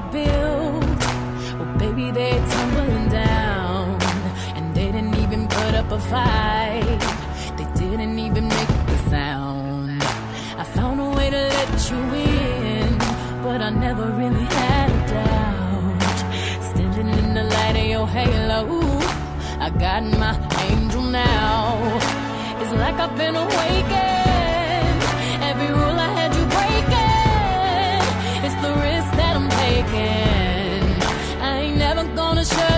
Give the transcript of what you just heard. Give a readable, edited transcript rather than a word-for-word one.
I build, well, baby, they're tumbling down. And they didn't even put up a fight. They didn't even make a sound. I found a way to let you in, but I never really had a doubt. Standing in the light of your halo, I got my angel now. It's like I've been awakened. Every rule I had you breaking. It's the risk that I'm taking. I ain't never gonna show.